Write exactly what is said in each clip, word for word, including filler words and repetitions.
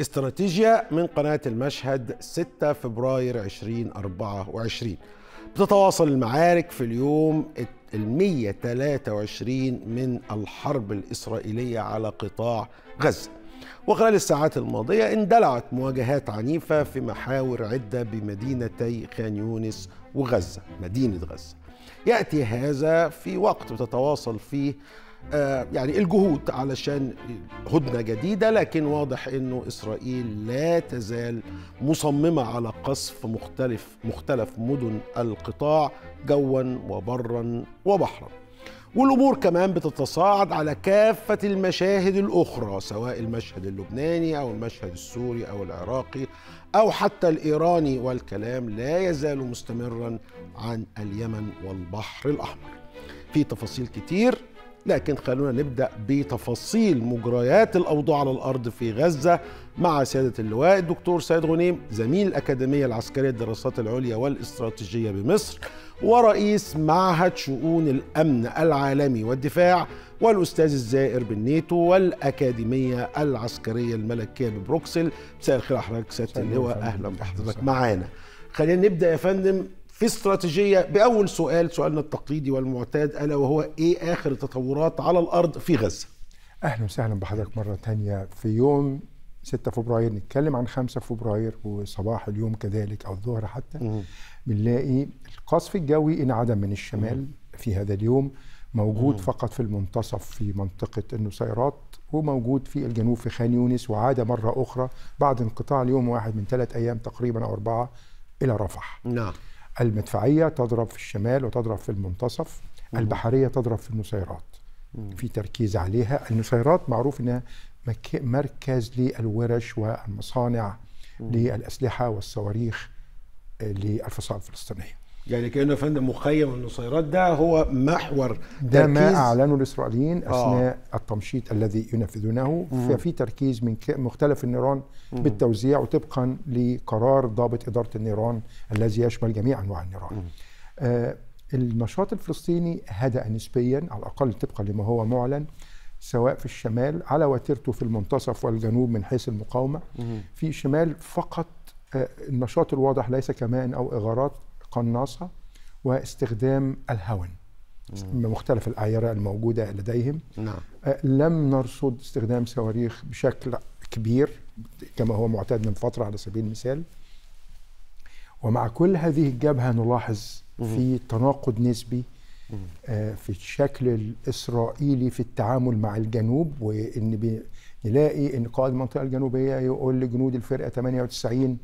استراتيجيا من قناة المشهد ستة فبراير ألفين وأربعة وعشرين. بتتواصل المعارك في اليوم المئة وثلاثة وعشرين من الحرب الإسرائيلية على قطاع غزة، وخلال الساعات الماضية اندلعت مواجهات عنيفة في محاور عدة بمدينتي خان يونس وغزة، مدينة غزة. يأتي هذا في وقت بتتواصل فيه آه يعني الجهود علشان هدنة جديدة، لكن واضح أنه إسرائيل لا تزال مصممة على قصف مختلف مختلف مدن القطاع جوا وبرا وبحرا. والأمور كمان بتتصاعد على كافة المشاهد الأخرى، سواء المشهد اللبناني أو المشهد السوري أو العراقي أو حتى الإيراني، والكلام لا يزال مستمرا عن اليمن والبحر الأحمر. في تفاصيل كتير، لكن خلونا نبدأ بتفاصيل مجريات الأوضاع على الأرض في غزة مع سيادة اللواء الدكتور سيد غنيم، زميل الأكاديمية العسكرية للدراسات العليا والاستراتيجية بمصر ورئيس معهد شؤون الأمن العالمي والدفاع، والأستاذ الزائر بالنيتو والأكاديمية العسكرية الملكية ببروكسل. مساء الخير حضرتك سيادة اللواء، أهلا بحضرتك معانا. خلينا نبدأ يا فندم في استراتيجية بأول سؤال، سؤالنا التقليدي والمعتاد، ألا وهو إيه آخر التطورات على الأرض في غزة؟ أهلا وسهلا بحضرتك مرة تانية في يوم ستة فبراير. نتكلم عن خمسة فبراير وصباح اليوم كذلك أو الظهر حتى مم. بنلاقي القصف الجوي انعدم من الشمال مم. في هذا اليوم، موجود مم. فقط في المنتصف في منطقة النصيرات، وموجود في الجنوب في خان يونس، وعاد مرة أخرى بعد انقطاع اليوم واحد من ثلاث أيام تقريبا أو أربعة إلى رفح. نعم. المدفعية تضرب في الشمال وتضرب في المنتصف، البحرية تضرب في النصيرات، في تركيز عليها. النصيرات معروف أنها مركز للورش والمصانع للأسلحة والصواريخ للفصائل الفلسطينية، يعني كأنه فندم مخيم النصيرات ده هو محور ده، ما أعلنوا الإسرائيليين أثناء آه. التمشيط الذي ينفذونه. مم. ففي تركيز من مختلف النيران مم. بالتوزيع وطبقا لقرار ضابط إدارة النيران الذي يشمل جميع أنواع النيران. آه النشاط الفلسطيني هدأ نسبيا على الأقل طبقا لما هو معلن، سواء في الشمال على وتيرته في المنتصف والجنوب من حيث المقاومة. مم. في الشمال فقط آه النشاط الواضح ليس كمان أو إغارات، قناصة واستخدام الهون من مختلف الأعيرة الموجودة لديهم. نعم. لم نرصد استخدام صواريخ بشكل كبير كما هو معتاد من فترة على سبيل المثال. ومع كل هذه الجبهة نلاحظ في تناقض نسبي في الشكل الإسرائيلي في التعامل مع الجنوب، وإن نلاقي إن قائد المنطقة الجنوبية يقول لجنود الفرقة ثمانية وتسعين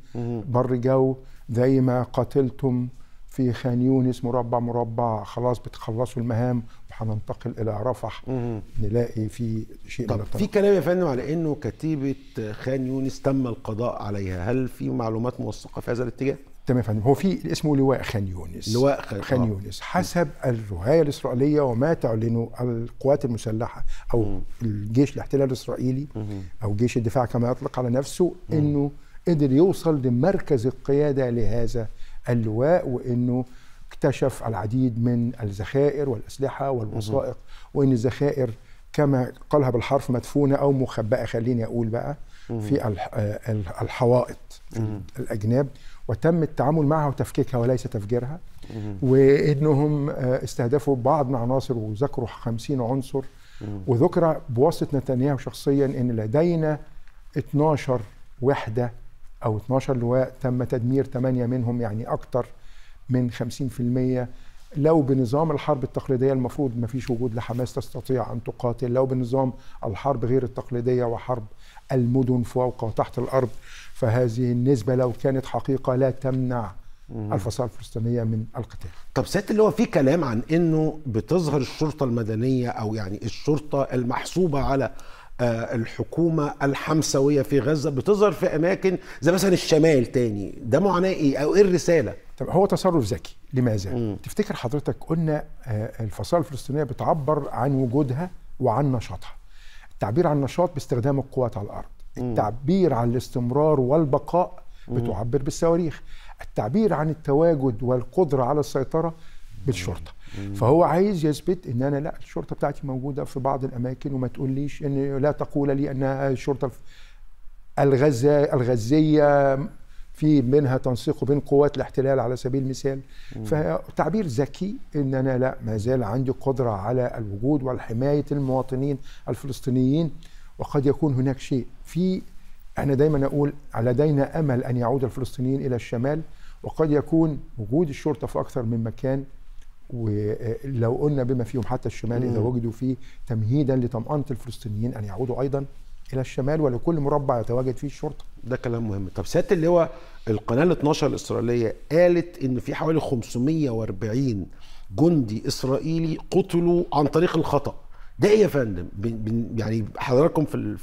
بر جو، زي ما قاتلتم في خان يونس مربع مربع خلاص بتخلصوا المهام وهننتقل الى رفح. مم. نلاقي في شيء. طب في كلام يا فندم على انه كتيبه خان يونس تم القضاء عليها، هل في معلومات موثقه في هذا الاتجاه؟ تمام يا فندم، هو في اسمه لواء خان يونس، لواء خان, خان يونس حسب الروايه الاسرائيليه وما تعلنه القوات المسلحه او مم. الجيش الاحتلال الاسرائيلي مم. او جيش الدفاع كما يطلق على نفسه، انه قدر يوصل لمركز القيادة لهذا اللواء، وأنه اكتشف العديد من الذخائر والأسلحة والوثائق، وأن الذخائر كما قالها بالحرف مدفونة أو مخبأة، خليني أقول بقى في الحوائط في الأجناب، وتم التعامل معها وتفكيكها وليس تفجيرها. وأنهم استهدفوا بعض من العناصر وذكروا خمسين عنصر، وذكر بواسطة نتنياهو شخصيا أن لدينا اثناشر وحدة أو اثناشر لواء تم تدمير ثمانية منهم، يعني أكتر من خمسين بالمئة. لو بنظام الحرب التقليدية المفروض ما فيش وجود لحماس تستطيع أن تقاتل، لو بنظام الحرب غير التقليدية وحرب المدن فوق وتحت الأرض، فهذه النسبة لو كانت حقيقة لا تمنع الفصائل الفلسطينية من القتال. طب سيادة اللي هو في كلام عن أنه بتظهر الشرطة المدنية أو يعني الشرطة المحسوبة على الحكومة الحمسوية في غزة بتظهر في أماكن زي مثلا الشمال تاني، ده معناه إيه أو إيه الرسالة؟ طب هو تصرف ذكي. لماذا؟ مم. تفتكر حضرتك قلنا الفصائل الفلسطينية بتعبر عن وجودها وعن نشاطها، التعبير عن النشاط باستخدام القوات على الأرض، التعبير عن الاستمرار والبقاء بتعبر بالصواريخ، التعبير عن التواجد والقدرة على السيطرة بالشرطة. فهو عايز يثبت ان انا لا، الشرطه بتاعتي موجوده في بعض الاماكن، وما تقوليش ان لا تقول لي ان الشرطه الغزية في منها تنسيق بين قوات الاحتلال على سبيل المثال. فتعبير ذكي ان انا لا ما زال عندي قدرة على الوجود والحماية المواطنين الفلسطينيين، وقد يكون هناك شيء في احنا دايما اقول لدينا امل ان يعود الفلسطينيين الى الشمال، وقد يكون وجود الشرطة في اكثر من مكان، ولو قلنا بما فيهم حتى الشمال اذا وجدوا فيه، تمهيدا لطمأنة الفلسطينيين ان يعودوا ايضا الى الشمال ولكل مربع يتواجد فيه الشرطه. ده كلام مهم. طب سياده اللواء، القناه الاثناشر الاسرائيليه قالت ان في حوالي خمسمائة وأربعين جندي اسرائيلي قتلوا عن طريق الخطا. ده ايه يا فندم؟ يعني حضراتكم في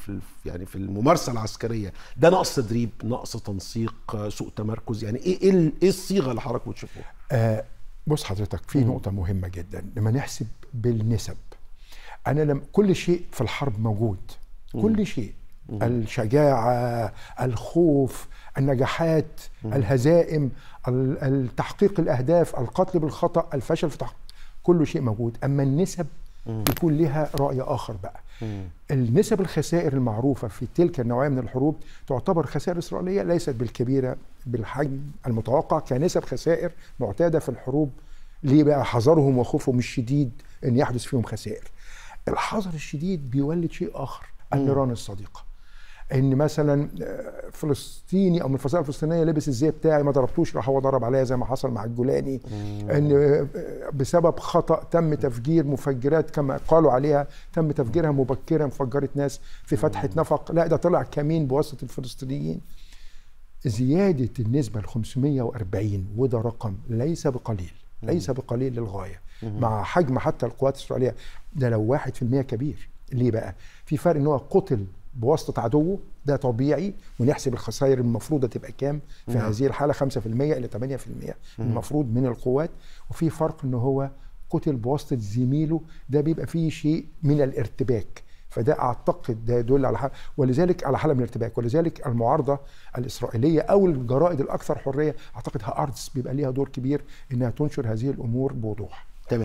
يعني في الممارسه العسكريه ده نقص تدريب، نقص تنسيق، سوء تمركز، يعني ايه ايه الصيغه اللي حضرتك بتشوفوها؟ آه بص حضرتك، في نقطه مهمه جدا لما نحسب بالنسب. انا لم كل شيء في الحرب موجود، كل شيء، الشجاعة، الخوف، النجاحات، الهزائم، التحقيق الأهداف، القتل بالخطأ، الفشل في تحقيق، كل شيء موجود. أما النسب يكون لها رأي آخر بقى. النسب الخسائر المعروفة في تلك النوعية من الحروب تعتبر خسائر إسرائيلية ليست بالكبيرة بالحجم المتوقع كنسب خسائر معتادة في الحروب. ليه بقى؟ حذرهم وخوفهم الشديد أن يحدث فيهم خسائر. الحذر الشديد بيولد شيء آخر، النيران الصديقة. إن مثلا فلسطيني أو من الفصائل الفلسطينية لبس الزي بتاعي ما ضربتوش، راح هو ضرب عليا زي ما حصل مع الجولاني. إن بسبب خطأ تم تفجير مفجرات كما قالوا عليها، تم تفجيرها مبكرا، فجرت ناس في فتحة نفق، لا ده طلع كمين بواسطة الفلسطينيين. زيادة النسبة ل خمسمائة وأربعين، وده رقم ليس بقليل، ليس بقليل للغاية مع حجم حتى القوات الإسرائيلية. ده لو واحد في المية كبير. ليه بقى؟ في فرق ان هو قتل بواسطه عدوه، ده طبيعي، ونحسب الخسائر المفروضه تبقى كام في مم. هذه الحاله، خمسة بالمئة الى ثمانية بالمئة المفروض من القوات. وفي فرق ان هو قتل بواسطه زميله، ده بيبقى فيه شيء من الارتباك، فده اعتقد ده يدل على حالة، ولذلك على حاله من الارتباك. ولذلك المعارضه الاسرائيليه او الجرائد الاكثر حريه، اعتقد هآرتس بيبقى ليها دور كبير انها تنشر هذه الامور بوضوح.